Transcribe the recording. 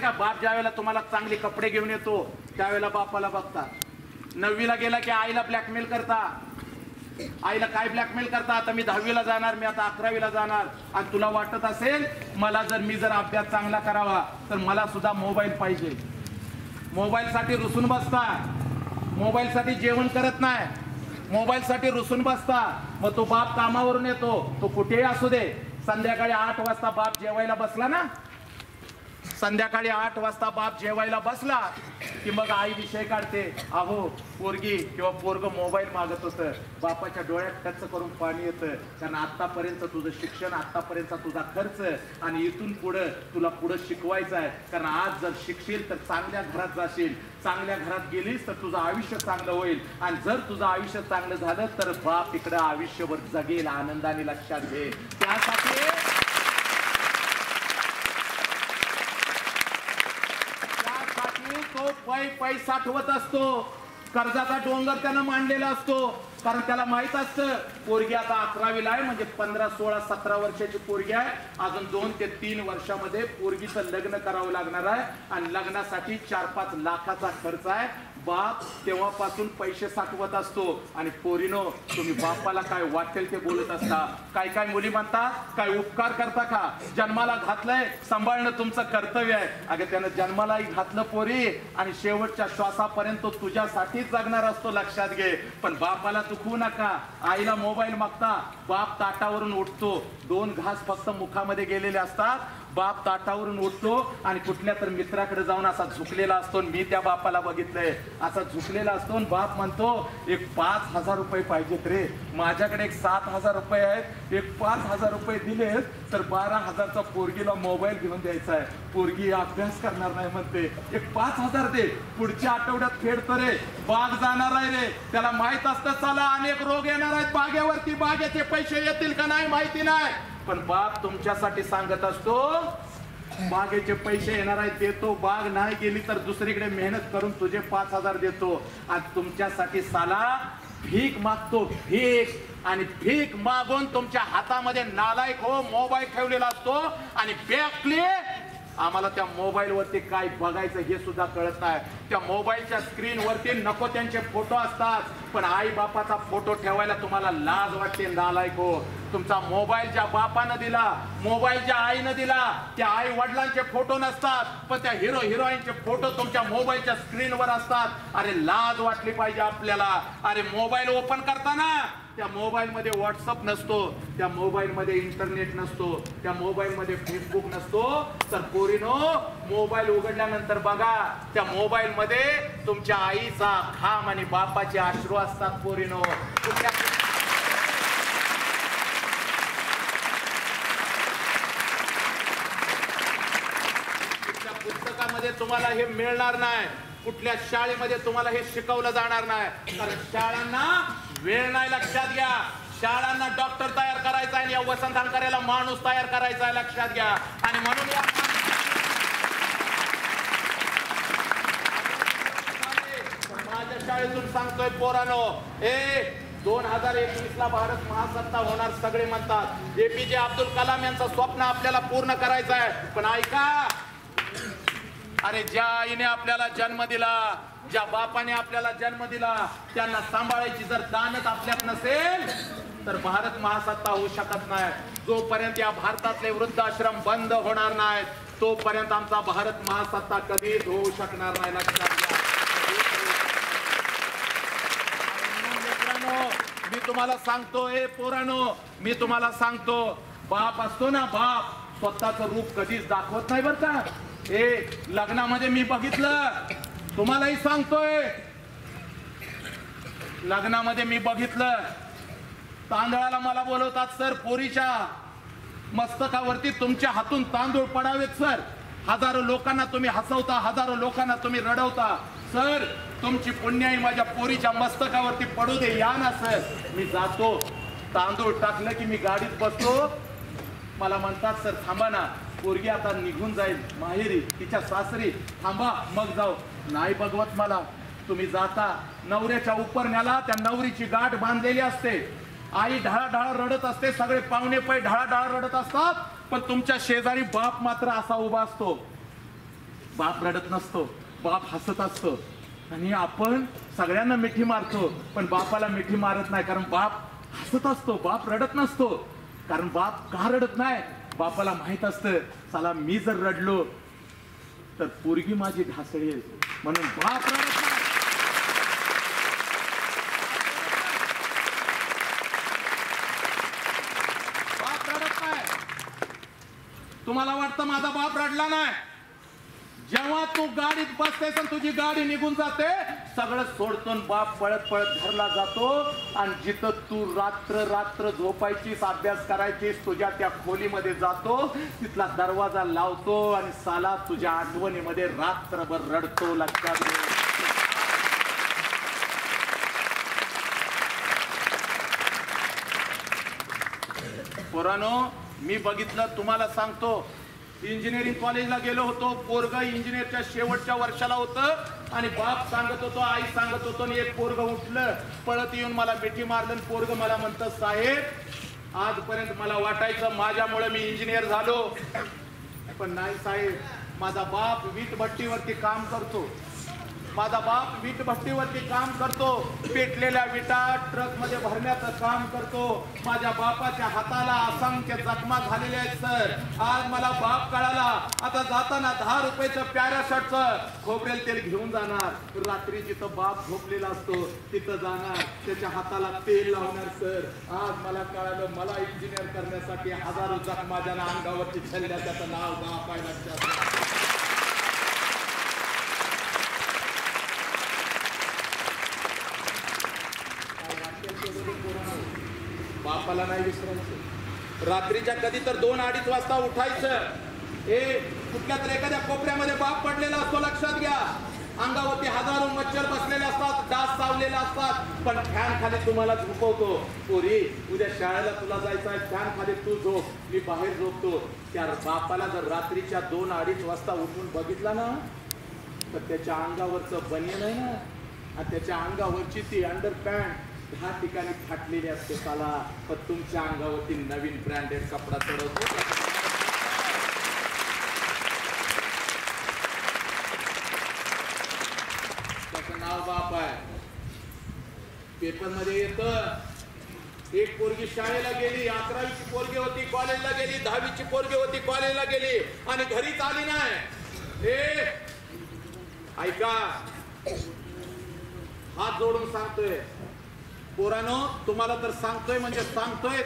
माहिती आहे का, बाप ज्यावेळेला तुम्हाला चांगले कपडे घेऊन येतो त्यावेळेला बापाला बघता, नववीला गेला की आईला ब्लॅकमेल करता. आईला काय ब्लॅकमेल करता, आता मी 10वीला जाणार, मी आता 11वीला जाणार, आणि तुला वाटत असेल मला जर मी जर अभ्यास चांगला करावा तर मला सुद्धा मोबाईल पाहिजे. मोबाईलसाठी रुसून बसता, मोबाईलसाठी जेवण करत नाही, मोबाईलसाठी रुसून बसता. मग तो बाप कामावरून येतो, तो कुठेही असू दे, संध्याकाळी 8 वाजता बाप जेवायला बसला ना, संध्याकाळी 8 वाजता बाप जेवायला बसला की मग आई विषय काढते, अहो पोरगी किंवा पोरग मोबाईल मागत होतं. बापाच्या डोळ्यात टच करून पाणी येतं, कारण आतापर्यंत तुझं शिक्षण, आतापर्यंतचा तुझा खर्च, आणि इथून पुढं तुला पुढं शिकवायचं आहे. कारण आज जर शिकशील तर चांगल्या घरात जाशील, चांगल्या घरात गेलीस तर तुझं आयुष्य चांगलं होईल, आणि जर तुझं आयुष्य चांगलं झालं तर बाप इकडं आयुष्यभर जगेल आनंदाने. लक्षात घे, पैसा साठवत असतो, कर्जाचा डोंगर त्यानं मांडलेला असतो. कारण त्याला माहित असतं पोरगी आता 11वीला आहे, म्हणजे 15, 16, 17 वर्षाची पोरगी आहे, अजून 2 ते 3 वर्षामध्ये पोरगीचं लग्न करावं लागणार आहे, आणि लग्नासाठी 4-5 लाखाचा खर्च आहे. बाप तेव्हापासून पैसे साठवत असतो. आणि पोरीनो, तुम्ही बापाला काय वाटेल ते बोलत असता. काय काय मुली म्हणतात, काय उपकार करता का, जन्माला घातलंय सांभाळणं तुमचं कर्तव्य आहे. अगं त्यानं जन्मालाही घातलं पोरी, आणि शेवटच्या श्वासापर्यंत तुझ्यासाठीच जगणार असतो. लक्षात घे. पण बापाला दुखवू नका. आईला मोबाईल मागता, बाप ताटावरून उठतो, 2 घास फक्त मुखामध्ये गेलेले असतात, बाप ताटावरून उठतो आणि कुठल्या तर मित्राकडे जाऊन असा झुकलेला असतो. मी त्या बापाला बघितलंय, असा झुकलेला असतो. बाप म्हणतो, एक 5,000 रुपये पाहिजेत रे, माझ्याकडे एक 7,000 रुपये आहेत, एक 5,000 रुपये दिले तर 12,000चा पोरगीला मोबाईल घेऊन द्यायचा आहे. पोरगी अभ्यास करणार नाही म्हणते, एक 5,000 दे, पुढच्या आठवड्यात फेडतो रे, बाग जाणार आहे रे. त्याला माहित असतं चला अनेक रोग येणार आहेत बागेवरती, बागेचे पैसे येतील का नाही माहिती नाही, पण बाप तुमच्यासाठी सांगत असतो बागेचे पैसे येणार आहेत देतो, बाग नाही गेली तर दुसरीकडे मेहनत करून तुझे 5,000 देतो. आणि तुमच्यासाठी साला भीक मागतो, भीक, आणि भीक मागून तुमच्या हातामध्ये नालायक हो मोबाईल ठेवलेला असतो, आणि बॅकली आम्हाला त्या मोबाईलवरती काय बघायचं हे सुद्धा कळत नाही. त्या मोबाईलच्या स्क्रीनवरती नको त्यांचे फोटो असतात, पण आई बापाचा फोटो ठेवायला तुम्हाला लाज वाटते. नालायक हो, तुमचा मोबाईल ज्या बापानं दिला, मोबाईल ज्या आईनं दिला, त्या आई वडिलांचे फोटो नसतात, पण त्या हिरो हिरोईनचे फोटो तुमच्या मोबाईलच्या स्क्रीनवर असतात. अरे लाज वाटली पाहिजे आपल्याला. अरे मोबाईल ओपन करताना त्या मोबाईलमध्ये व्हॉट्सअप नसतो, त्या मोबाईलमध्ये इंटरनेट नसतो, त्या मोबाईलमध्ये फेसबुक नसतो. तर पोरीनो, मोबाईल उघडल्यानंतर बघा, त्या मोबाईलमध्ये तुमच्या आईचा घाम आणि बापाचे अश्रू असतात. पोरीनो, पुस्तकामध्ये तुम्हाला हे मिळणार नाही, कुठल्या शाळेमध्ये तुम्हाला हे शिकवलं जाणार नाही, कारण शाळांना वेळ नाही. लक्षात घ्या, शाळांना डॉक्टर तयार करायचा आहे, या वसंतान करायला माणूस तयार करायचा आहे. लक्षात घ्या. आणि म्हणून माझ्या शाळेतून सांगतोय पोरानो, 2021ला भारत महासत्ता होणार सगळे म्हणतात. एपीजे अब्दुल कलाम यांचं स्वप्न आपल्याला पूर्ण करायचं आहे. पण ऐका, अरे ज्या आईने आपल्याला जन्म दिला, ज्या बापाने आपल्याला जन्म दिला, त्यांना सांभाळायची जर दानत आपल्यात नसेल तर भारत महासत्ता होऊ शकत नाही. जोपर्यंत या भारतातले वृद्धाश्रम बंद होणार नाहीत तोपर्यंत आमचा भारत महासत्ता कधीच होऊ शकणार नाही. लक्षात घ्या. मी तुम्हाला सांगतो, हे पोरानो, मी तुम्हाला सांगतो, बाप असतो ना, बाप स्वतःचं रूप कधीच दाखवत नाही बरं का. लग्नामध्ये मी बघितलं, तुम्हालाही सांगतोय, लग्नामध्ये मी बघितलं, तांदळाला मला बोलवतात, सर पोरीच्या मस्तकावरती तुमच्या हातून तांदूळ पडावेत सर, हजारो लोकांना तुम्ही हसवता, हजारो लोकांना तुम्ही रडवता, सर तुमची पुण्याई माझ्या पोरीच्या मस्तकावरती पडू दे, या ना सर. मी जातो, तांदूळ टाकलं की मी गाडीत बसतो, मला म्हणतात सर थांबा ना, पोरगी आता निघून जाईल माहेरी, तिच्या सासरी, थांबा मग जाऊ. नाही बघवत मला, तुम्ही जाता, नवऱ्याच्या उपरण्याला त्या नवरीची गाठ बांधलेली असते, आई ढाळाढाळा रडत असते, सगळे पाहुणे पै ढाळाढाळा रडत असतात, पण तुमच्या शेजारी बाप मात्र असा उभा असतो. बाप रडत नसतो, बाप हसत असतो। आणि आपण सगळ्यांना मिठी मारतो पण बापाला मिठी मारत नाही, कारण बाप हसत असतो, बाप रडत नसतो। कारण बाप का रडत नाही, बापाला माहित असतं चला मी जर रडलो तर पोरगी माझी ढासळेल, म्हणून बाप रडत नाही। बाप रडत नाही। तुम्हाला वाटतं माझा बाप रडला नाही? जेव्हा तू गाडीत बसतेस आणि तुझी गाडी निघून जाते, सगळं सोडतून बाप पळत पळत घरला जातो आणि जिथं तू रात्र रात्र झोपायचीस, अभ्यास करायचीस, तुझ्या त्या खोलीमध्ये जातो, तिथला दरवाजा लावतो आणि साला तुझ्या आठवणीमध्ये रात्रभर रडतो। लक्षात घे, पोरांनो, मी बघितलं, तुम्हाला सांगतो, इंजिनिअरिंग कॉलेजला गेलो होतो, पोरगा इंजिनिअरच्या शेवटच्या वर्षाला होतं आणि बाप सांगत होतो, आई सांगत होतो, आणि एक पोरग उठलं पळत येऊन मला मिठी मारलं। पोरग मला म्हणतं, साहेब आजपर्यंत मला वाटायचं माझ्यामुळे मी इंजिनियर झालो, पण नाही साहेब, माझा बाप वीटभट्टीवरती काम करतो, माझा बाप वीटभट्टीवरती काम करतो, पेटलेल्या विटा ट्रकमध्ये भरण्याचं काम करतो, माझ्या बापाच्या हाताला असंख्य जखमा झालेल्या आहेत सर, आज मला बाप कळाला, आता जाताना 10 रुपयाचं पॅराशॉटचं खोबरेल तेल घेऊन जाणार, रात्री जिथं बाप झोपलेला असतो तिथं जाणार, त्याच्या हाताला तेल लावणार, सर आज मला कळालं मला इंजिनियर करण्यासाठी हजारो जखमा ज्यांना अंगावरती छल्ल्या त्याचं नाव बाप आहे। लक्षात, बापाला नाही विसरायचं। रात्रीच्या कधी तर 2-2:30 वाजता उठायचं, ए कुठल्या तर एखाद्या कोपऱ्यामध्ये बाप पडलेला असतो, लक्षात घ्या, अंगावरती हजारो मच्छर बसलेले असतात, डास चावलेले असतात, पण फॅन खाली तुम्हाला झोपवतो, पोरी उद्या शाळेला तुला जायचं आहे, फॅन खाली तू झोप मी बाहेर झोपतो। त्या बापाला जर रात्रीच्या 2-2:30 वाजता उठून बघितला ना तर त्याच्या अंगावरचं बनियन आहे ना आणि त्याच्या अंगावरची ती अंडर पॅन्ट 10 ठिकाणी फाटलेली असते, त्याला पण तुमच्या अंगावरती नवीन ब्रँडेड कपडा चढवतो। त्याचं नाव बाप आहे। पेपर मध्ये येतं, एक पोरगी शाळेला गेली, 11वीची पोरगी होती कॉलेजला गेली, 10वीची पोरगी होती कॉलेजला गेली आणि घरीच आली नाही। ए ऐका, हात जोडून सांगतोय पोरांनो, तुम्हाला तर सांगतोय म्हणजे सांगतोय।